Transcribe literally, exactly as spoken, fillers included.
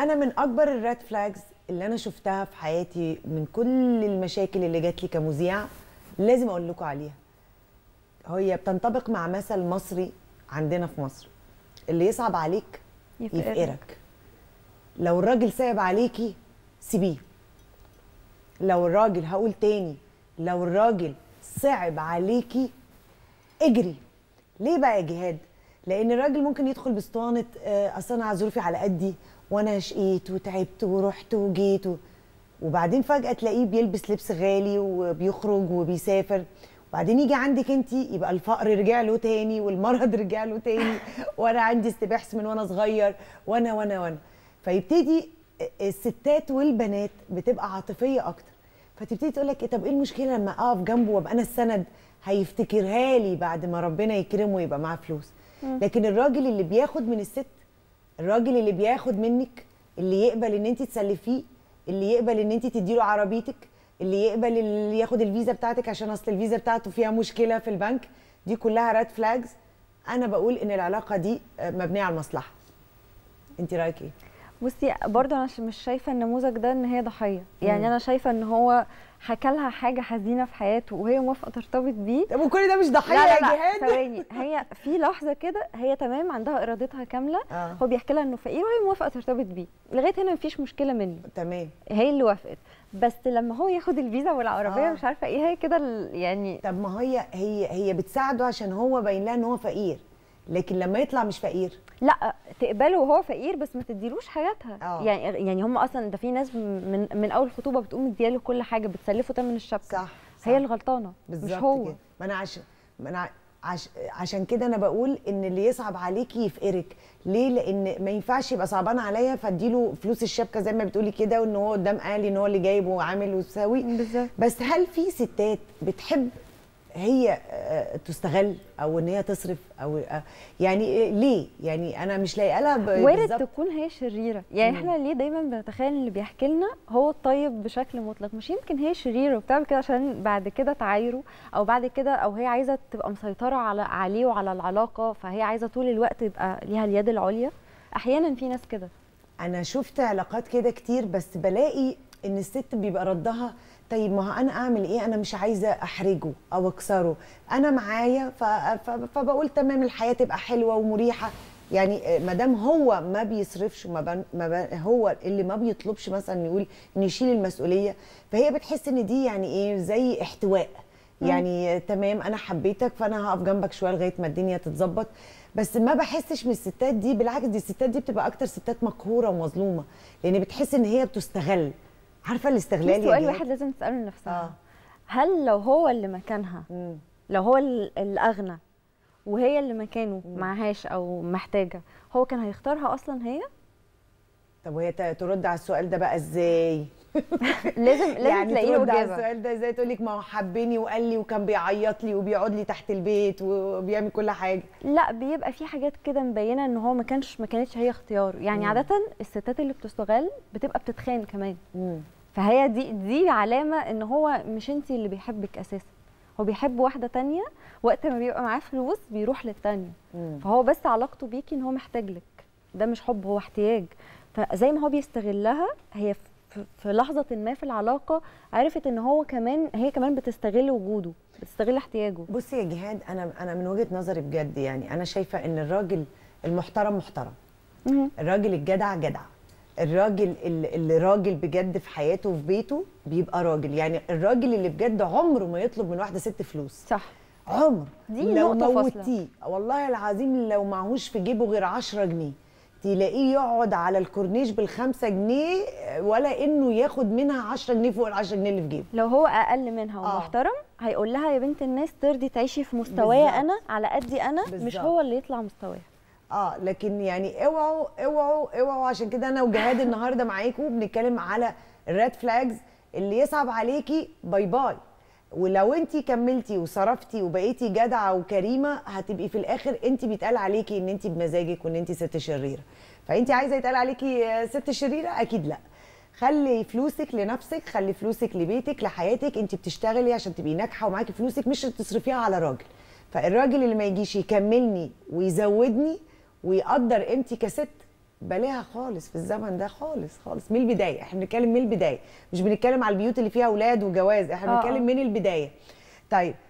انا من اكبر الريد فلاجز اللي انا شفتها في حياتي من كل المشاكل اللي جات لي كمذيعه لازم اقول لكم عليها. هي بتنطبق مع مثل مصري عندنا في مصر، اللي يصعب عليك يفقرك. لو الراجل صعب عليكي سيبيه. لو الراجل هقول تاني لو الراجل صعب عليكي اجري. ليه بقى يا جهاد؟ لان الراجل ممكن يدخل باسطوانه اصل انا ظروفي على قدي وانا شقيت وتعبت ورحت وجيت، وبعدين فجاه تلاقيه بيلبس لبس غالي وبيخرج وبيسافر، وبعدين يجي عندك انت يبقى الفقر رجع له تاني والمرض رجع له تاني، وانا عندي استباحس من وانا صغير وانا وانا وانا فيبتدي الستات والبنات بتبقى عاطفيه اكتر، فتبتدي تقول لك طب ايه المشكله لما اقف جنبه وابقى انا السند، هيفتكرها لي بعد ما ربنا يكرمه يبقى معاه فلوس. لكن الراجل اللي بياخد من الست، الراجل اللي بياخد منك، اللي يقبل ان انت تسلفيه، اللي يقبل ان انت تديله عربيتك، اللي يقبل اللي ياخد الفيزا بتاعتك عشان اصل الفيزا بتاعته فيها مشكله في البنك، دي كلها ريد فلاجز. انا بقول ان العلاقه دي مبنيه على المصلحه. انت رايك ايه؟ بصي برضه انا مش شايفه النموذج ده ان هي ضحيه، يعني مم. انا شايفه ان هو حكى لها حاجه حزينه في حياته وهي موافقه ترتبط بيه. طب وكل ده مش ضحيه يا جهاد؟ ثواني، هي في لحظه كده هي تمام عندها ارادتها كامله، آه. هو بيحكي لها انه فقير وهي موافقه ترتبط بيه، لغايه هنا مفيش مشكله منه، تمام، هي اللي وافقت. بس لما هو ياخد الفيزا والعربيه آه. مش عارفه ايه، هي كده يعني. طب ما هي هي هي بتساعده عشان هو باين لها ان هو فقير، لكن لما يطلع مش فقير لا تقبله وهو فقير، بس ما تديلوش حاجاتها. أوه. يعني يعني هم اصلا ده في ناس من من اول خطوبه بتقوم مدياله كل حاجه، بتسلفه ثمن الشبكه. صح، صح، هي الغلطانه مش هو كده. ما انا عشان ما انا عش... عشان كده انا بقول ان اللي يصعب عليكي يفقرك. ليه؟ لان ما ينفعش يبقى صعبان عليا فاديله فلوس الشبكه زي ما بتقولي كده، وان هو قدام اهلي ان هو اللي جايب وعامل وساوي. بس هل في ستات بتحب هي تستغل او ان هي تصرف او يعني ليه؟ يعني انا مش لايقه لها بالظبط. وارد تكون هي شريره، يعني مم. احنا ليه دايما بنتخيل اللي بيحكي لنا هو الطيب بشكل مطلق؟ مش يمكن هي شريره وبتعمل كده عشان بعد كده تعايره، او بعد كده او هي عايزه تبقى مسيطره على عليه وعلى العلاقه، فهي عايزه طول الوقت يبقى ليها اليد العليا. احيانا في ناس كده، انا شفت علاقات كده كتير، بس بلاقي ان الست بيبقى ردها طيب ما انا اعمل ايه؟ انا مش عايزه احرجه او اكسره، انا معايا فبقول تمام الحياه تبقى حلوه ومريحه. يعني ما دام هو ما بيصرفش وما هو اللي ما بيطلبش مثلا يقول ان يشيل المسؤوليه، فهي بتحس ان دي يعني ايه زي احتواء، يعني مم. تمام انا حبيتك فانا هقف جنبك شويه لغايه ما الدنيا تتظبط. بس ما بحسش من الستات دي، بالعكس دي الستات دي بتبقى اكتر ستات مقهوره ومظلومه، لان بتحس ان هي بتستغل. عارفه الاستغلال يعني؟ سؤال واحد لازم تساله لنفسها، آه. هل لو هو اللي مكانها، مم. لو هو الاغنى وهي اللي مكانه معهاش او محتاجه، هو كان هيختارها اصلا هي؟ طب وهي ترد على السؤال ده بقى ازاي؟ لازم لازم يعني تلاقي له اجابه على السؤال ده ازاي؟ تقول لك ما هو حبني وقال لي وكان بيعيط لي وبيقعد لي تحت البيت وبيعمل كل حاجه. لا بيبقى في حاجات كده مبينه ان هو ما كانش ما كانتش هي اختياره، يعني مم. عاده الستات اللي بتستغل بتبقى بتتخان كمان. مم. فهي دي دي علامه ان هو مش انت اللي بيحبك اساسا، هو بيحب واحده ثانيه، وقت ما بيبقى معاه فلوس بيروح للثانيه، فهو بس علاقته بيكي ان هو محتاج لك، ده مش حب هو احتياج. فزي ما هو بيستغلها، هي في لحظه ما في العلاقه عرفت ان هو كمان هي كمان بتستغل وجوده، بتستغل احتياجه. بصي يا جهاد، انا انا من وجهه نظري بجد، يعني انا شايفه ان الراجل المحترم محترم، الراجل الجدع جدع، الراجل اللي راجل بجد في حياته وفي بيته بيبقى راجل. يعني الراجل اللي بجد عمره ما يطلب من واحده ست فلوس، صح، عمر دي لو موتيه والله العظيم لو معهوش في جيبه غير عشرة جنيه تلاقيه يقعد على الكورنيش بالخمسة جنيه ولا انه ياخد منها عشرة جنيه فوق العشرة جنيه اللي في جيبه. لو هو اقل منها ومحترم آه. هيقول لها يا بنت الناس ترضي تعيشي في مستوايا انا على قدي انا، بالزبط. مش هو اللي يطلع مستواها. اه لكن يعني اوعوا اوعوا اوعوا. عشان كده انا وجهاد النهارده معاكم بنتكلم على الريد فلاجز. اللي يصعب عليكي باي باي، ولو انت كملتي وصرفتي وبقيتي جدعه وكريمه هتبقي في الاخر انت بيتقال عليكي ان انت بمزاجك وان انت ست شريره. فانت عايزه يتقال عليكي ست شريره؟ اكيد لا. خلي فلوسك لنفسك، خلي فلوسك لبيتك لحياتك. انت بتشتغلي عشان تبقي ناجحه ومعاكي فلوسك، مش تصرفيها على راجل. فالراجل اللي ما يجيش يكملني ويزودني ويقدر قيمتي كست بلاها خالص في الزمن ده خالص خالص من البدايه. احنا بنتكلم من البدايه، مش بنتكلم على البيوت اللي فيها اولاد وجواز، احنا بنتكلم من البدايه. طيب